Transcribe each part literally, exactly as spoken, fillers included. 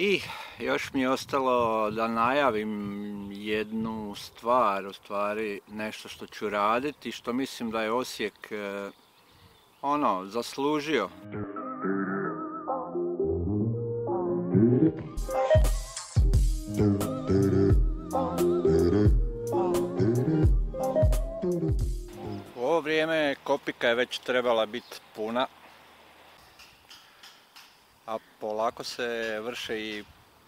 I još mi je ostalo da najavim jednu stvar, u stvari nešto što ću raditi, što mislim da je Osijek ono, zaslužio. U ovo vrijeme Kopika je već trebala biti puna, a polako se vrše i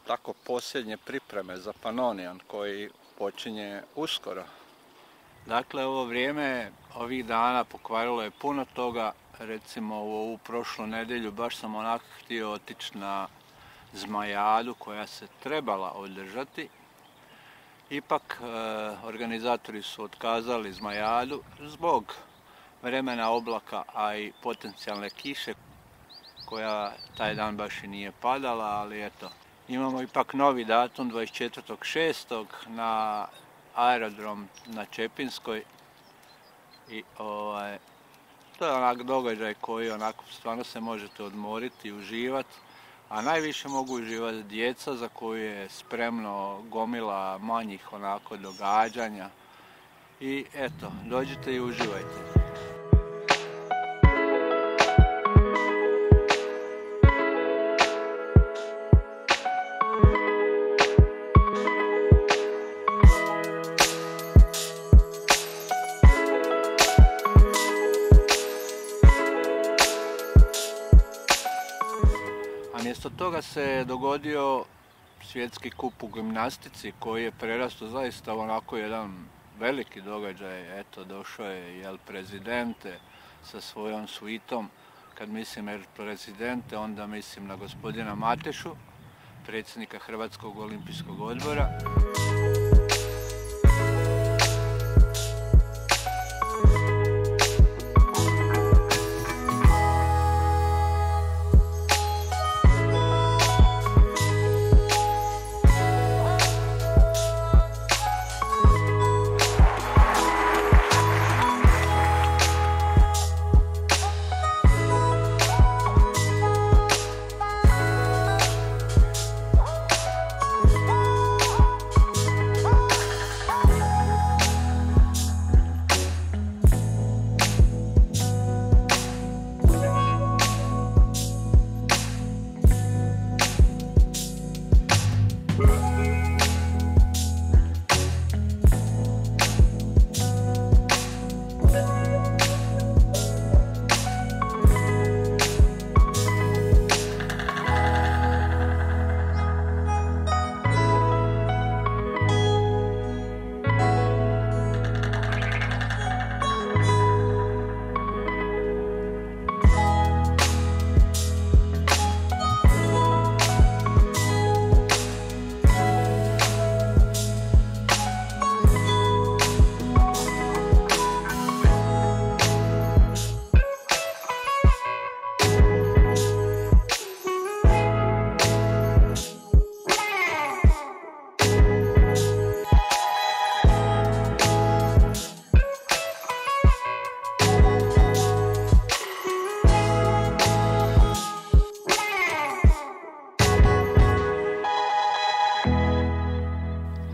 tako posljednje pripreme za Pannonian koji počinje uskoro. Dakle, ovo vrijeme ovih dana pokvarilo je puno toga. Recimo u ovu prošlu nedjelju baš sam onako htio otići na Zmajadu koja se trebala održati. Ipak, e, organizatori su otkazali Zmajadu zbog vremena oblaka, a i potencijalne kiše koja taj dan baš i nije padala, ali eto. Imamo ipak novi datum, dvadeset četvrtog šestog na aerodrom na Čepinskoj. I ovaj, to je onak događaj koji onako stvarno se možete odmoriti i uživati. A najviše mogu uživati djeca za koju je spremno gomila manjih onako događanja. I eto, dođite i uživajte. Mjesto toga se dogodio Svjetski kup po gimnastici koji je prerastao zaista onako jedan veliki događaj. Eto, došao je jel prezidente sa svojom suitom. Kad mislim jel prezidente, onda mislim na gospodina Matešu, predsjednika Hrvatskog olimpijskog odbora.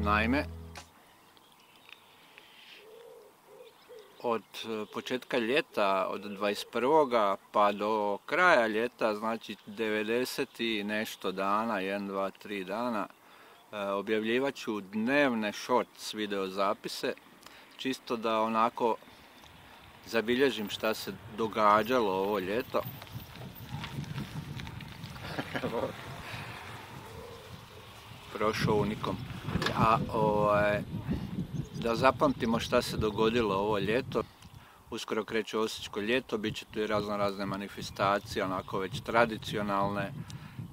Naime, od početka ljeta, od dvadeset prvog pa do kraja ljeta, znači devedeset i nešto dana, jedan, dva, tri dana, objavljivat ću dnevne shorts videozapise, čisto da onako zabilježim šta se događalo ovo ljeto. Prošao unikom. A ovaj, da zapamtimo šta se dogodilo ovo ljeto. Uskoro kreće osječko ljeto, bit će tu i razno razne manifestacije, onako već tradicionalne.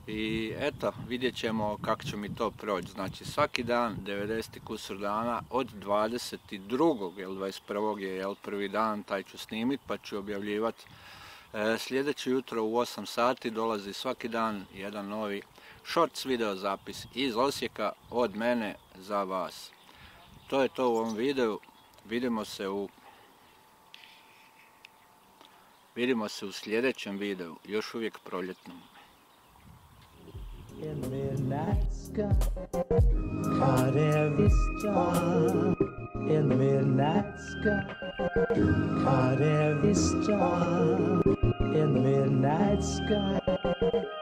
I eto, vidjet ćemo kako će mi to proći. Znači svaki dan, devedeset kusur dana, od dvadeset drugog ili dvadeset prvog je jel, prvi dan, taj ću snimiti pa ću objavljivati. E, sljedeće jutro u osam sati dolazi svaki dan jedan novi shorts video zapis iz Osijeka od mene za vas. To je to u ovom videu. Vidimo se u Vidimo se u sljedećem videu, još uvijek proljetnom. Alaska, caught every star in the midnight sky, caught every star in the midnight sky.